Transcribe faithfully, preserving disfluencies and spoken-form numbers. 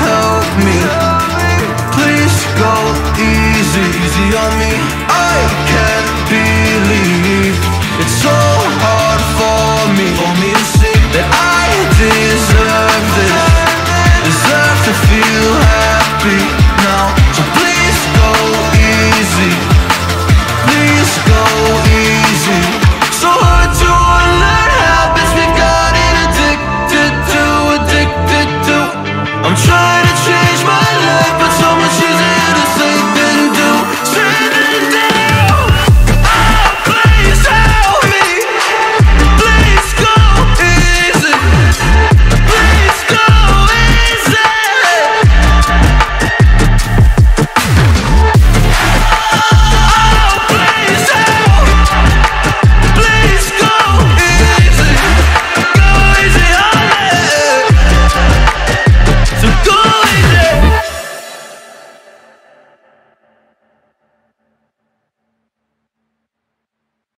tell me, please go easy, easy on me. I can't believe it's so hard for me, for me to see that I deserve this, deserve to feel happy now. So please go easy, please go easy. So hard to unlearn habits we got addicted to, addicted to. I'm trying to